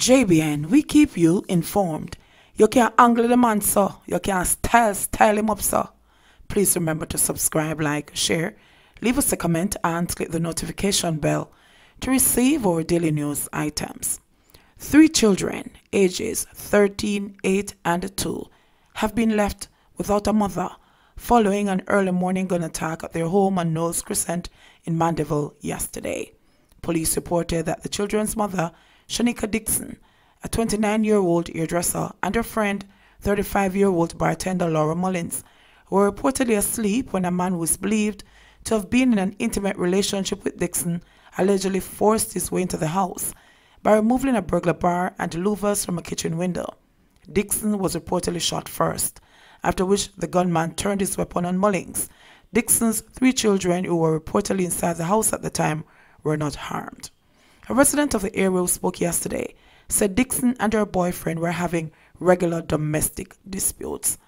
JBN, we keep you informed. You can angle the man, sir. You can style him up, sir. Please remember to subscribe, like, share, leave us a comment, and click the notification bell to receive our daily news items. 3 children, ages 13, 8, and 2, have been left without a mother following an early morning gun attack at their home on Knowles Crescent in Mandeville yesterday. Police reported that the children's mother, Shanuka Dixon, a 29-year-old hairdresser, and her friend, 35-year-old bartender Laura Mullings, were reportedly asleep when a man who is believed to have been in an intimate relationship with Dixon allegedly forced his way into the house by removing a burglar bar and louvers from a kitchen window. Dixon was reportedly shot first, after which the gunman turned his weapon on Mullings. Dixon's 3 children, who were reportedly inside the house at the time, were not harmed. A resident of the area who spoke yesterday said Dixon and her boyfriend were having regular domestic disputes.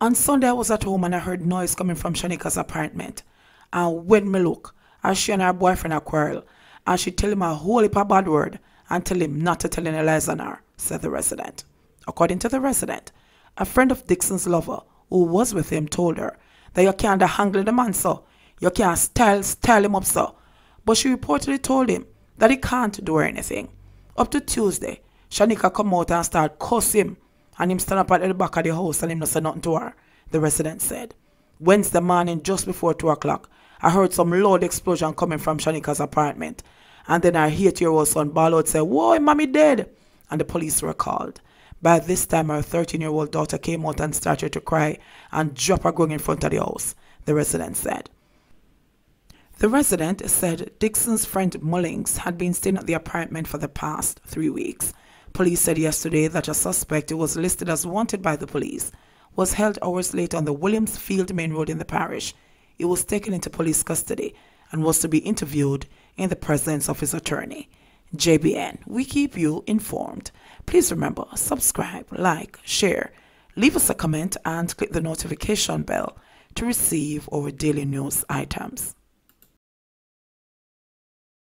On Sunday, I was at home and I heard noise coming from Shanuka's apartment. And when me look, as she and her boyfriend are quarrel, and she tell him a whole heap of bad word and tell him not to tell any lies on her, said the resident. According to the resident, a friend of Dixon's lover, who was with him, told her that you can't handle the man, sir. You can't style him up, sir. But she reportedly told him that he can't do anything. Up to Tuesday, Shanuka come out and start cuss him, and him stand up at the back of the house and him not say nothing to her, the resident said. Wednesday morning, just before 2 o'clock, I heard some loud explosion coming from Shanuka's apartment. And then her 8-year-old son bawled out, said, "Whoa, mommy dead!" And the police were called. By this time, her 13-year-old daughter came out and started to cry and drop her going in front of the house, the resident said. The resident said Dixon's friend Mullings had been staying at the apartment for the past 3 weeks. Police said yesterday that a suspect who was listed as wanted by the police was held hours late on the Williamsfield main road in the parish. He was taken into police custody and was to be interviewed in the presence of his attorney. JBN, we keep you informed. Please remember, subscribe, like, share, leave us a comment, and click the notification bell to receive our daily news items.